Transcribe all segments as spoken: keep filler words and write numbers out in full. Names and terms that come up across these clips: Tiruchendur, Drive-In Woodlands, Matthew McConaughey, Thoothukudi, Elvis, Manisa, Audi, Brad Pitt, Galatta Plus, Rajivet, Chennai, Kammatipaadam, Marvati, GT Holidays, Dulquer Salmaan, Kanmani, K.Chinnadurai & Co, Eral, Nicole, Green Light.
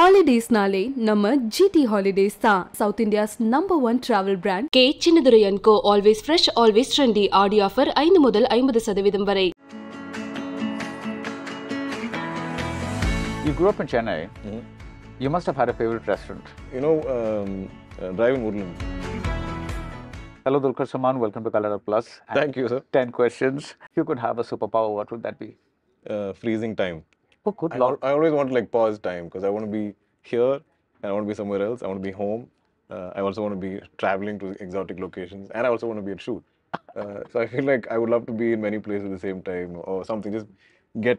Holidays Nale, Nama G T Holidays Tha, South India's number one travel brand. K. Chinadurayan Co. Always fresh, always trendy. Audi offer ஐந்து முதல் ஐம்பது சதவீதம் வரை. You grew up in Chennai. Mm-hmm. You must have had a favorite restaurant. You know, um, uh, Drive-In Woodlands. Hello, Dulquer Salmaan. Welcome to Galatta Plus. And thank you, sir. ten questions. If you could have a superpower, what would that be? Uh, freezing time. Oh, good lord. I, I always want to like pause time because I want to be here and I want to be somewhere else. I want to be home. Uh, I also want to be traveling to exotic locations and I also want to be at shoot. Uh, so I feel like I would love to be in many places at the same time or something. Just get,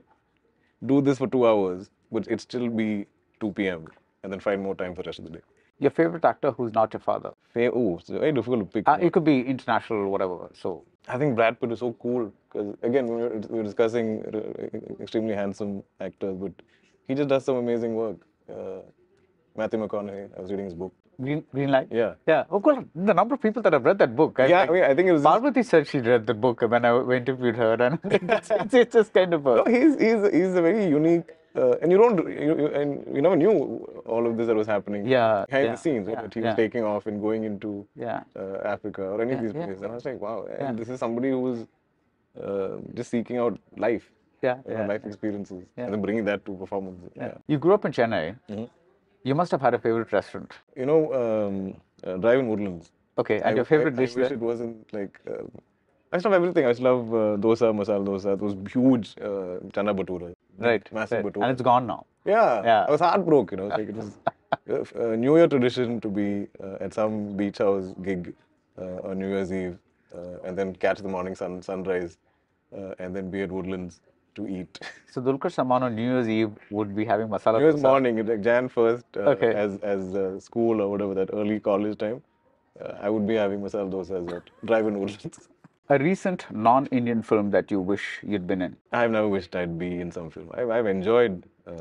do this for two hours, but it'd still be two P M and then find more time for the rest of the day. Your favorite actor who's not your father? Fa- Ooh, it's very difficult to pick. Uh, it could be international or whatever. So I think Brad Pitt is so cool because again we were, we were discussing extremely handsome actors, but he just does some amazing work. Uh, Matthew McConaughey, I was reading his book. Green, Green Light? Yeah. Yeah. Oh God, the number of people that have read that book. I, yeah, I, I mean, I think it was... Marvati said she read the book when I interviewed her and I think it's, it's, it's just kind of a... No, he's, he's, he's a very unique... Uh, and you don't, you, you, and you never knew all of this that was happening yeah, behind yeah, the scenes. Yeah, right? He was yeah. taking off and going into yeah. uh, Africa or any yeah, of these places. Yeah. And I was like, wow, yeah. and this is somebody who was uh, just seeking out life, yeah, you know, yeah, life yeah. experiences, yeah. and then bringing that to performance. Yeah. Yeah. You grew up in Chennai. Mm-hmm. You must have had a favorite restaurant. You know, um, uh, Drive-In Woodlands. Okay, and I, your favorite I, dish? I wish there? It wasn't like. Uh, I just love everything. I just love uh, dosa, masala dosa, those huge uh, chana bhatura. Right. Massive right. bhatura. And it's gone now. Yeah. yeah. I was heartbroken, you know. Like it was a New Year tradition to be uh, at some beach house gig uh, on New Year's Eve uh, and then catch the morning sun sunrise uh, and then be at Woodlands to eat. So, Dulquer Salmaan on New Year's Eve would be having masala dosa? New Year's dosa. Morning, like January first, uh, okay. as, as uh, school or whatever, that early college time, uh, I would be having masala dosa as well. Drive-In Woodlands. A recent non-Indian film that you wish you'd been in? I've never wished I'd be in some film. I've, I've enjoyed uh,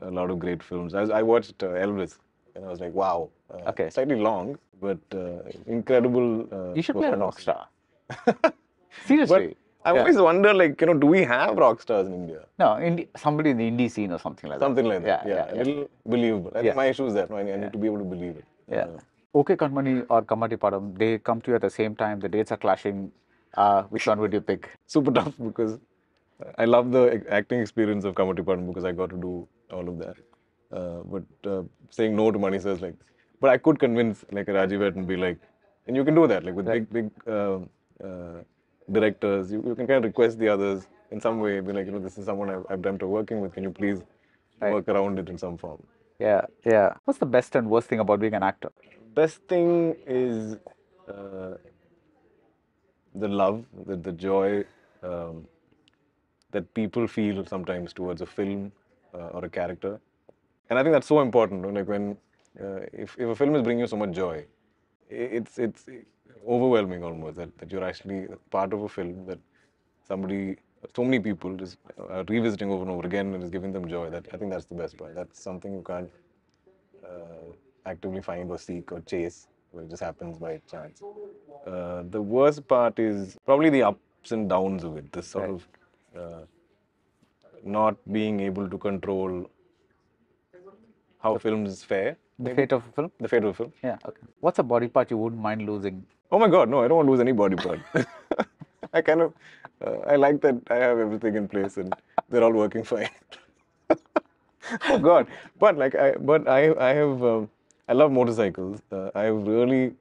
a lot of great films. I, was, I watched uh, Elvis and I was like, wow. Uh, okay. Slightly long, but uh, incredible. Uh, you should play a rock star. Seriously. But I yeah. always wonder, like, you know, do we have rock stars in India? No, Indi somebody in the indie scene or something like something that. Something like that, yeah. yeah, yeah. A little believable. I yeah. think my issue is that I need yeah. to be able to believe it. Yeah. Uh, Okay, Kanmani or Kammatipaadam, they come to you at the same time, the dates are clashing. Uh, which one would you pick? Super tough because I love the acting experience of Kammatipaadam because I got to do all of that. Uh, but uh, saying no to Manisa is like, but I could convince like a Rajivet and be like, and you can do that, like with right. big, big uh, uh, directors, you, you can kind of request the others in some way, be like, you know, this is someone I've, I've dreamt of working with, can you please right. work around it in some form? Yeah, yeah. What's the best and worst thing about being an actor? Best thing is uh, the love, the, the joy um, that people feel sometimes towards a film uh, or a character, and I think that's so important. Right? Like when uh, if if a film is bringing you so much joy, it's it's overwhelming almost that, that you're actually part of a film that somebody, so many people just are revisiting over and over again and is giving them joy. That I think that's the best part. That's something you can't. Uh, actively find or seek or chase, where it just happens by chance. Uh, the worst part is probably the ups and downs of it, the sort right. of uh, not being able to control how the, films fare. The maybe? fate of a film? The fate of a film. Yeah, okay. What's a body part you wouldn't mind losing? Oh my God, no, I don't want to lose any body part. I kind of, uh, I like that I have everything in place and they're all working fine. Oh God, but like I, but I, I have, um, I love motorcycles. Uh, I've really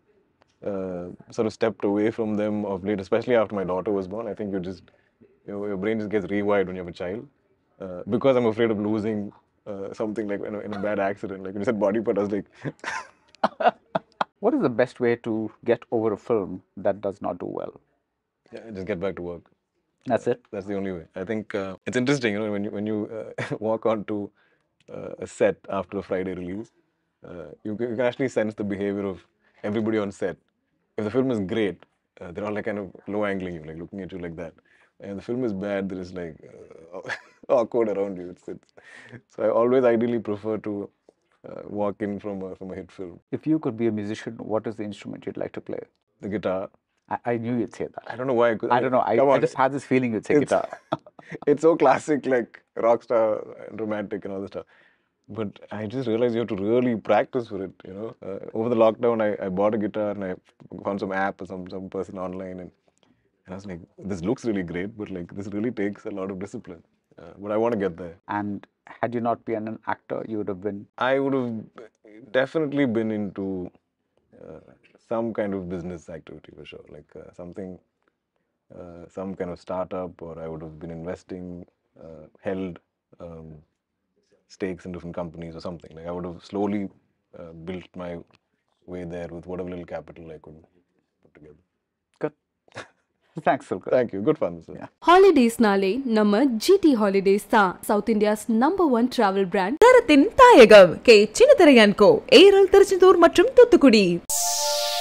uh, sort of stepped away from them of late, especially after my daughter was born. I think you just, your, your brain just gets rewired when you have a child, uh, because I'm afraid of losing uh, something like in a, in a bad accident. Like when you said body part, I was like. What is the best way to get over a film that does not do well? Yeah, just get back to work. That's it. Uh, that's the only way. I think uh, it's interesting, you know, when you when you uh, walk onto Uh, a set after a Friday release, uh, you, you can actually sense the behavior of everybody on set. If the film is great, uh, they're all like kind of low angling you, like looking at you like that. And the film is bad, there is like uh, awkward around you. It's, it's, so I always ideally prefer to uh, walk in from a, from a hit film. If you could be a musician, what is the instrument you'd like to play? The guitar. I, I knew you'd say that. I don't know why. I, could, I don't know. I, I just had this feeling you'd say it's, guitar. It's so classic, like rock star, romantic and all this stuff. But I just realized you have to really practice for it, you know. Uh, over the lockdown, I, I bought a guitar and I found some app or some, some person online. And, and I was like, this looks really great, but like this really takes a lot of discipline. Uh, but I want to get there. And had you not been an actor, you would have been? I would have definitely been into uh, some kind of business activity for sure. Like uh, something, uh, some kind of startup, or I would have been investing, uh, held um, stakes in different companies or something. Like I would have slowly uh, built my way there with whatever little capital I could put together. Good. Thanks, Dulquer. Thank you. Good fun, sir. Yeah. Holidays Nale, Nama G T Holidays Tha, South India's number one travel brand. Taratin Thayagam, K Chinatarayan Co, Aral Tiruchendur Matrum Thoothukudi.